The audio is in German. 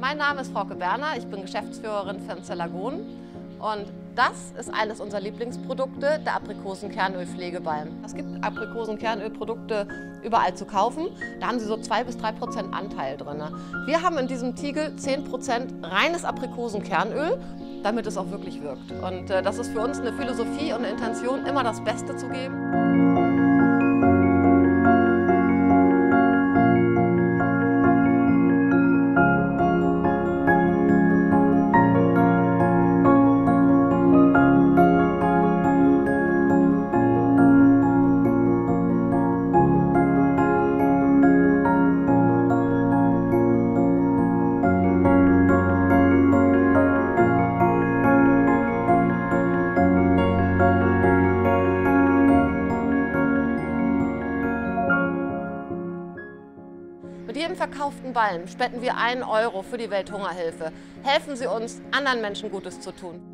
Mein Name ist Frauke Werner, ich bin Geschäftsführerin von Cellagon und das ist eines unserer Lieblingsprodukte, der Aprikosenkernölpflegebalm. Es gibt Aprikosenkernölprodukte überall zu kaufen, da haben sie so 2 bis 3% Anteil drin. Wir haben in diesem Tiegel 10% reines Aprikosenkernöl, damit es auch wirklich wirkt. Und das ist für uns eine Philosophie und eine Intention, immer das Beste zu geben. Mit jedem verkauften Ballen spenden wir 1 Euro für die Welthungerhilfe. Helfen Sie uns, anderen Menschen Gutes zu tun.